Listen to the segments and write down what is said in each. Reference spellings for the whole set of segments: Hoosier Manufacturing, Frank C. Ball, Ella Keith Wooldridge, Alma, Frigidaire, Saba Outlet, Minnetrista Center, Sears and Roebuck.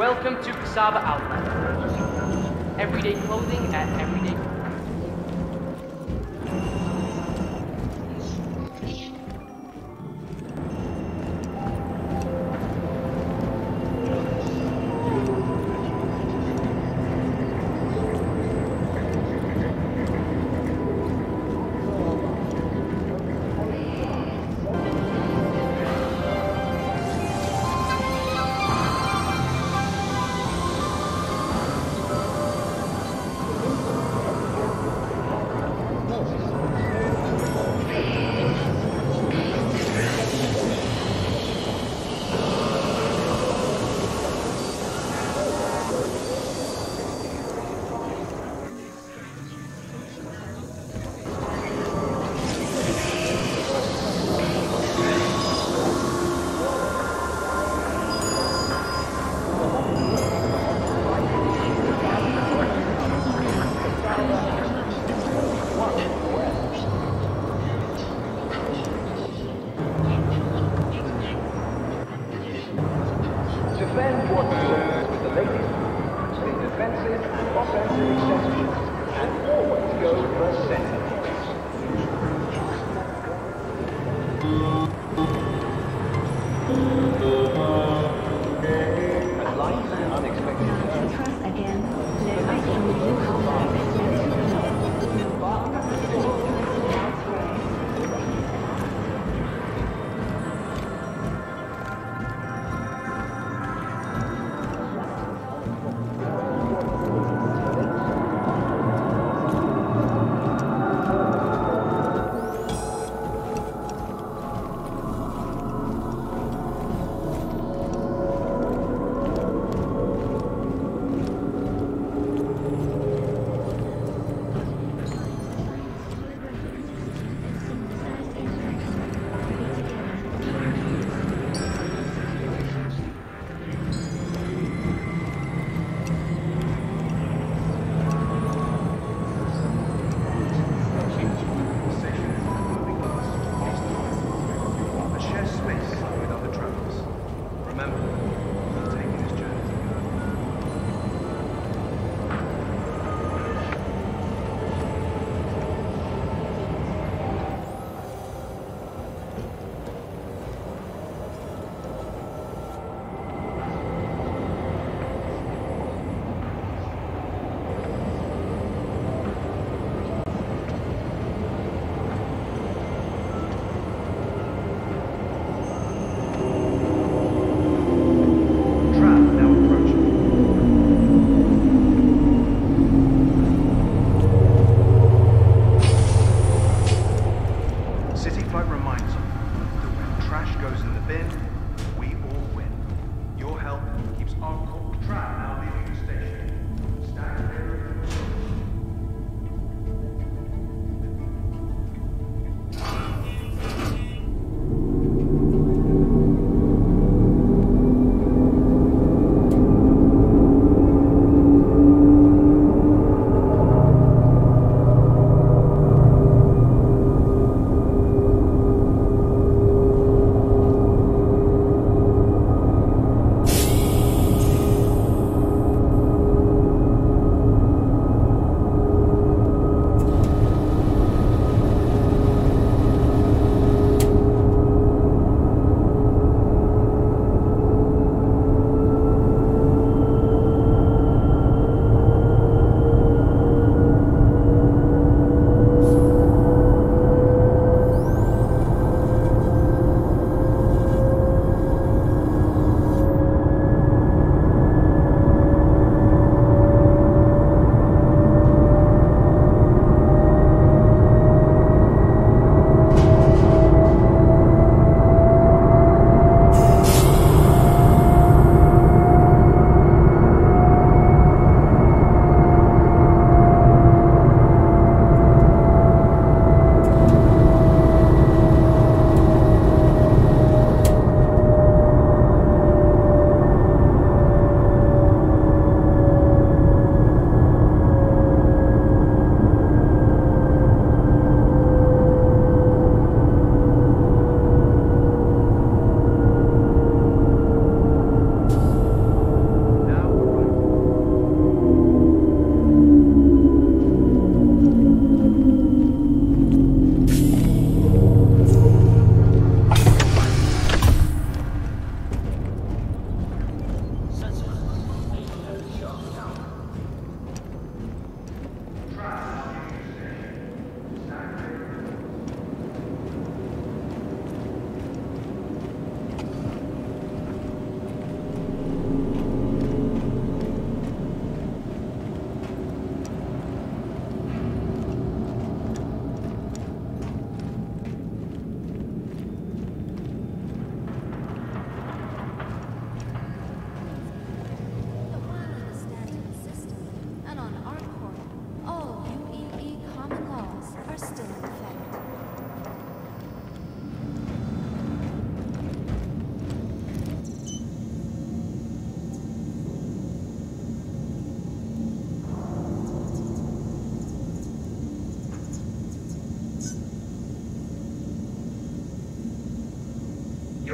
Welcome to Saba Outlet. Everyday clothing at everyday prices. Defend your dealings with the ladies, with defensive, offensive accessories, and always go for sense. A light and unexpected turn. Press again. Let I can move you.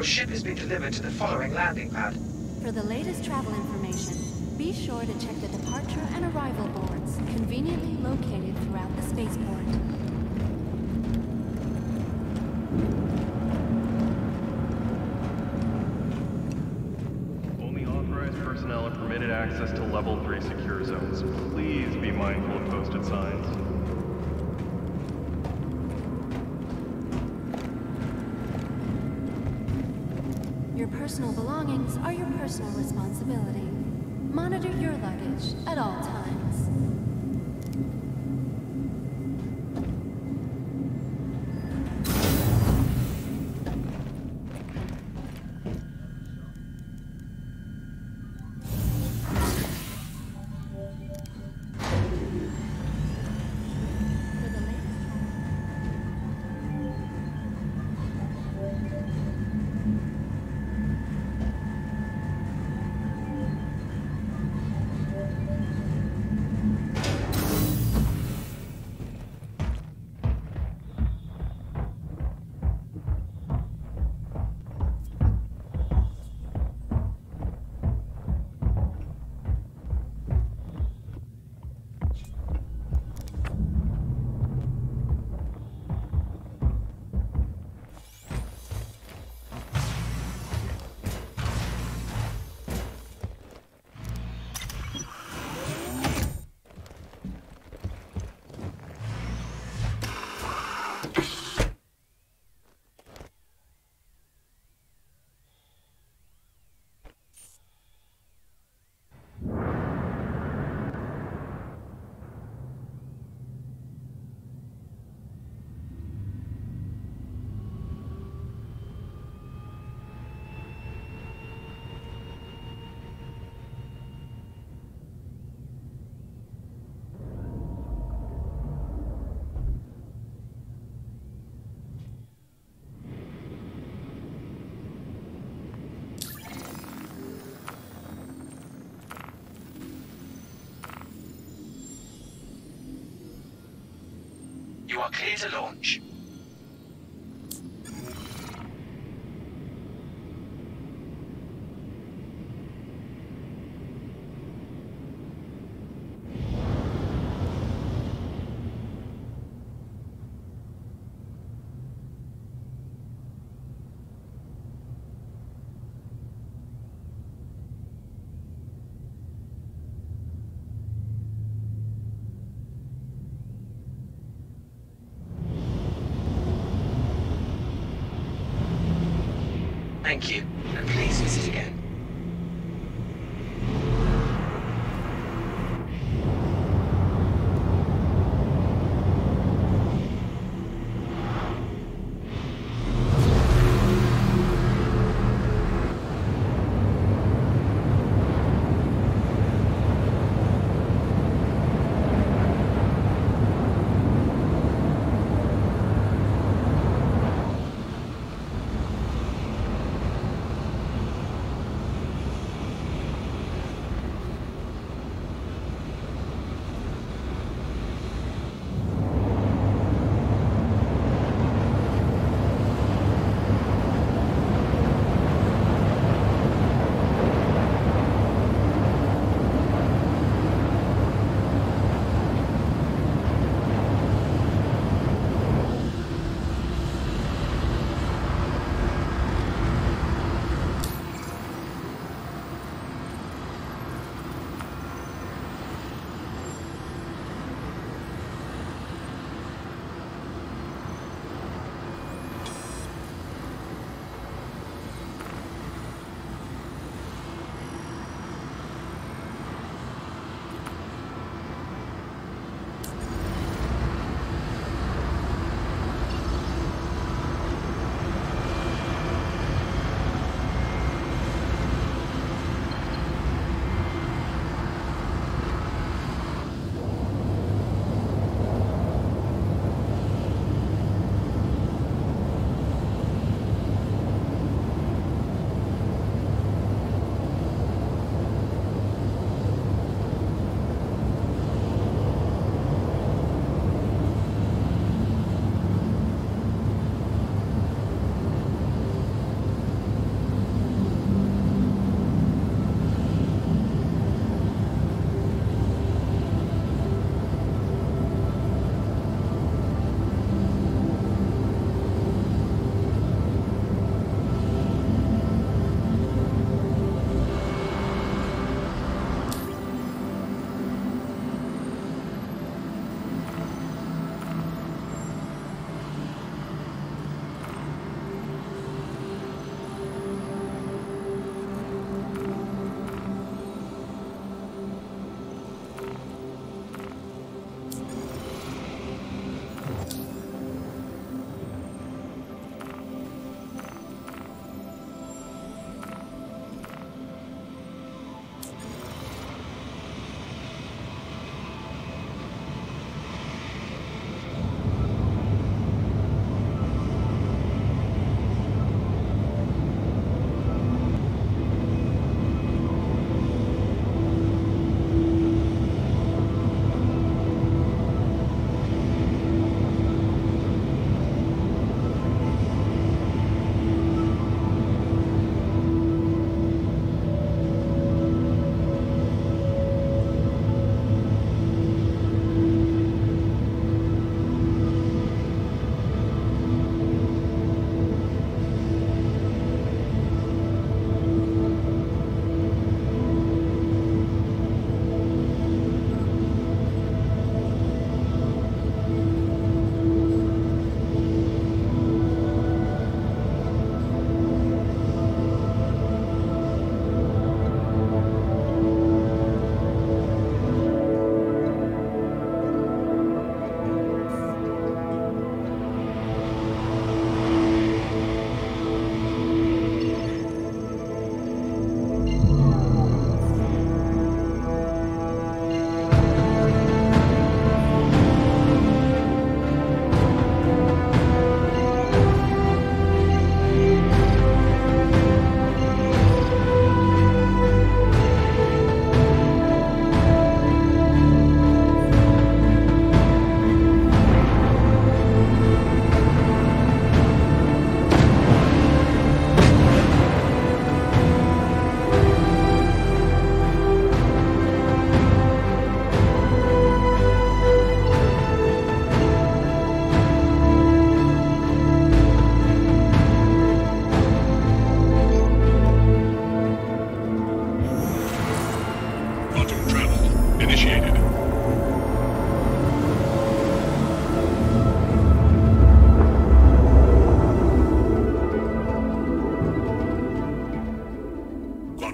ship has been delivered to the following landing pad. For the latest travel information, be sure to check the departure and arrival boards, conveniently located throughout the spaceport. Personnel are permitted access to level 3 secure zones. Please be mindful of posted signs. Your personal belongings are your personal responsibility. Monitor your luggage at all times. You are clear to launch. Thank you, and please visit again.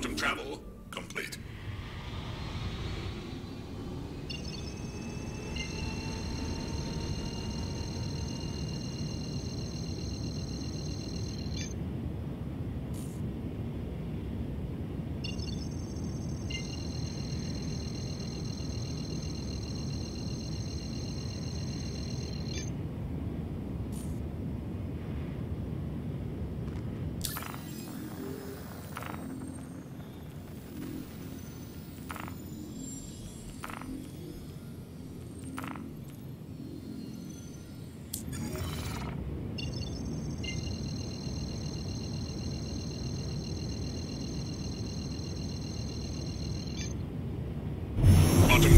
quantum travel complete.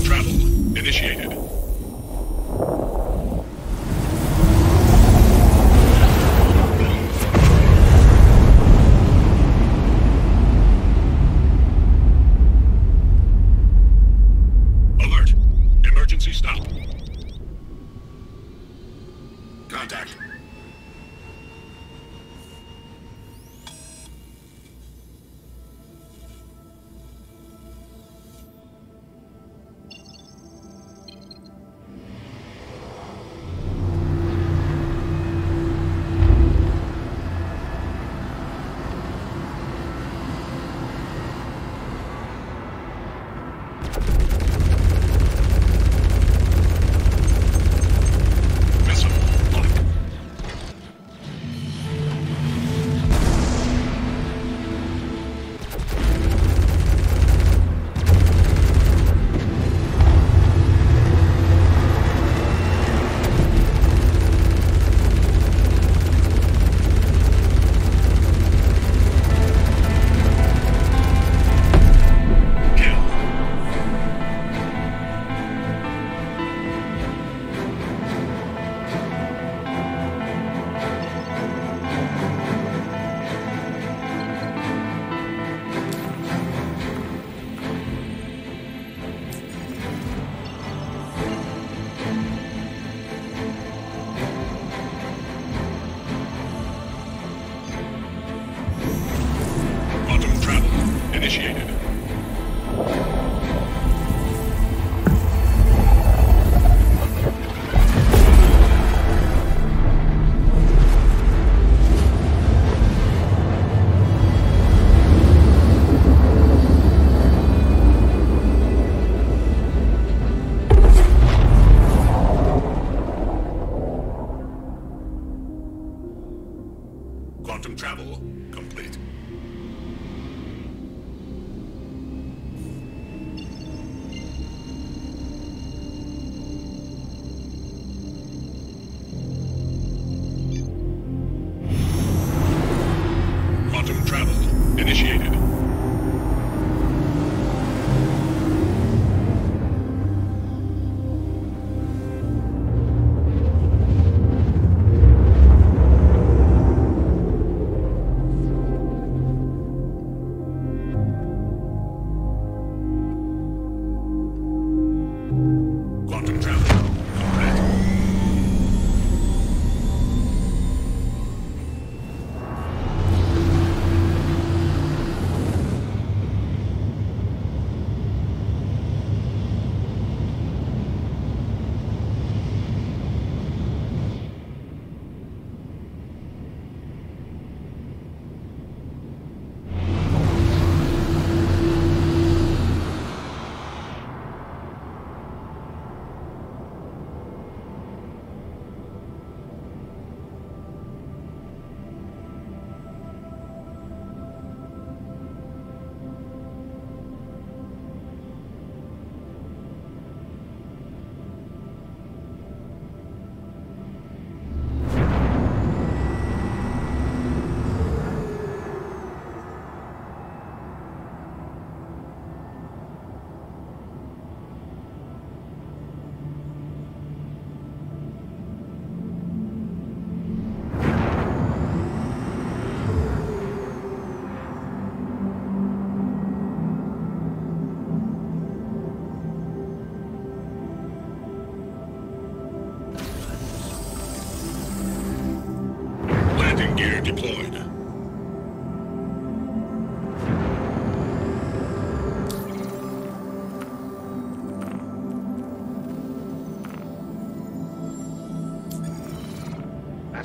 Travel initiated. Alert. Emergency stop. Contact. Initiated. Quantum travel complete.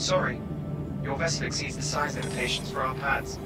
sorry. Your vessel exceeds the size limitations for our pads.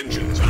Engines on.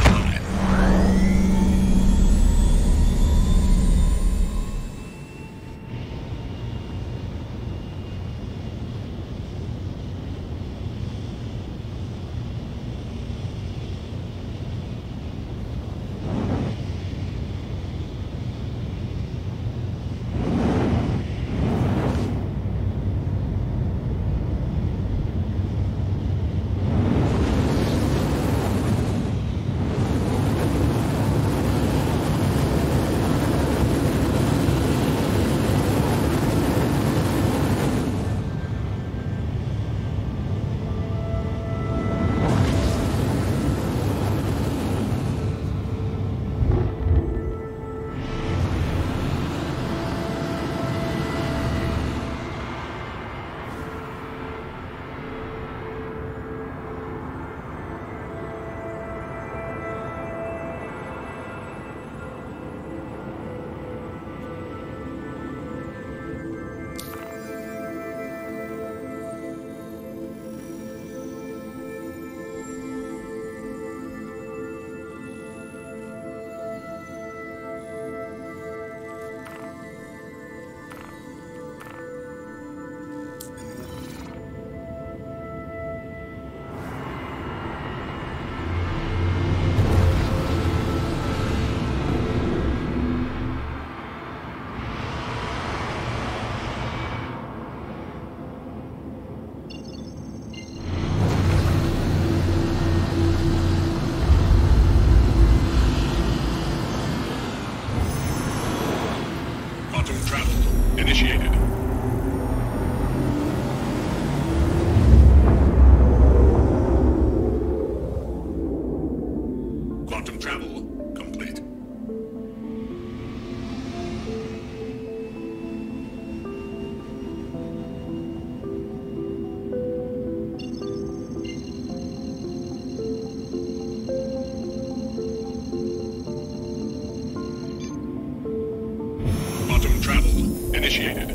initiated.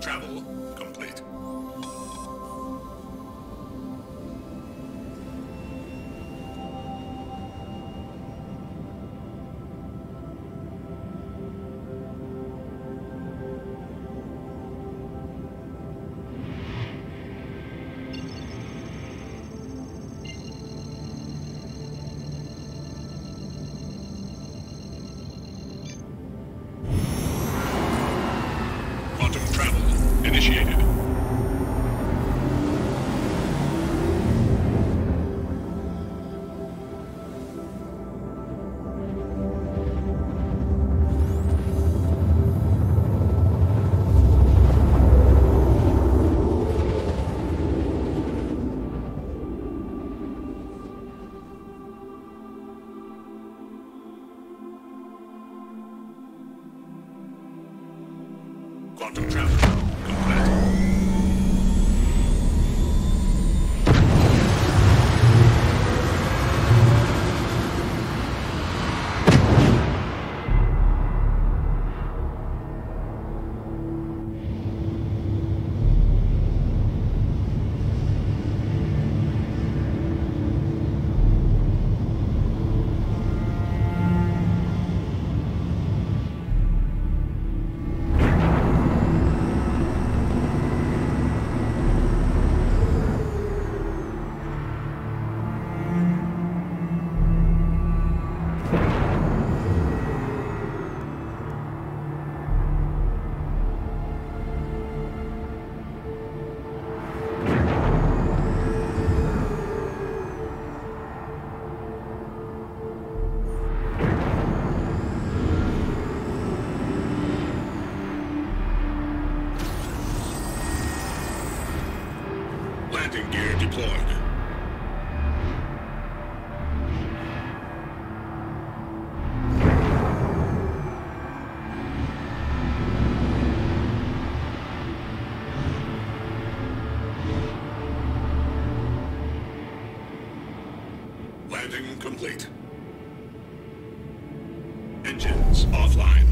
Travel complete. Initiated. Quantum travel. Gear deployed. Landing complete. Engines offline.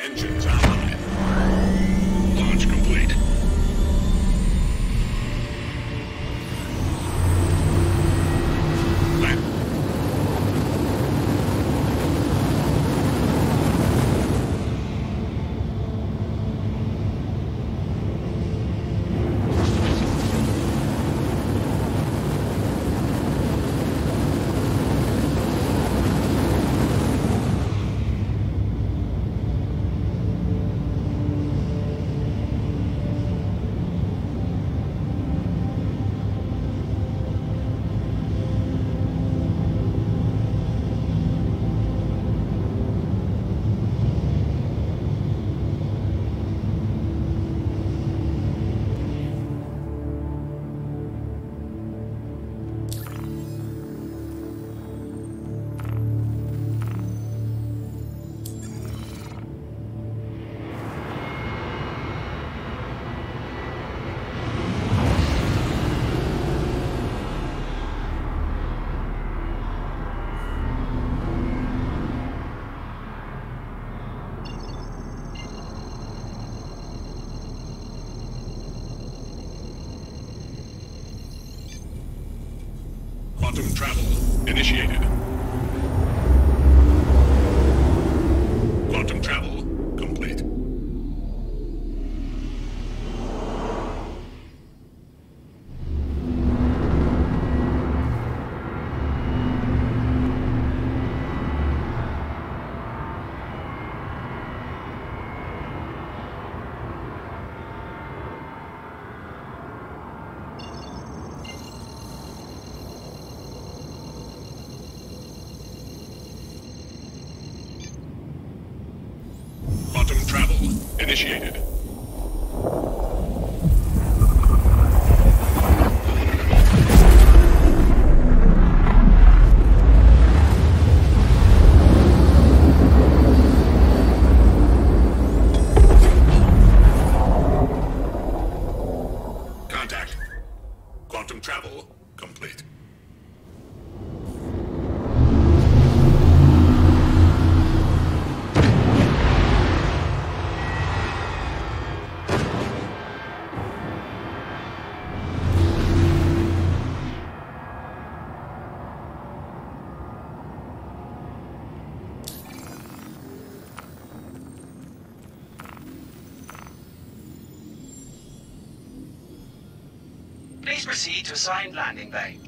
Engines online. Launch complete. Land. quantum travel initiated. Quantum travel complete. Quantum travel initiated. Contact. Quantum travel complete. Please proceed to assigned landing bay.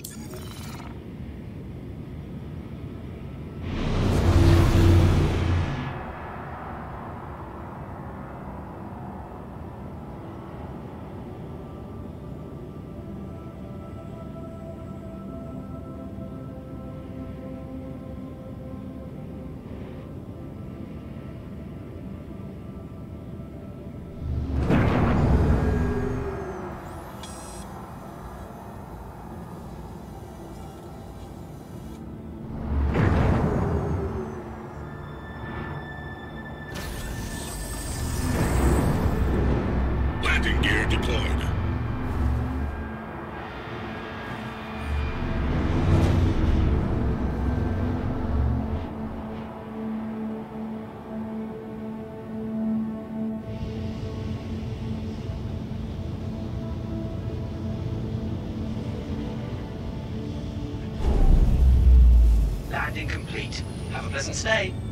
Deployed. Landing complete. Have a pleasant stay.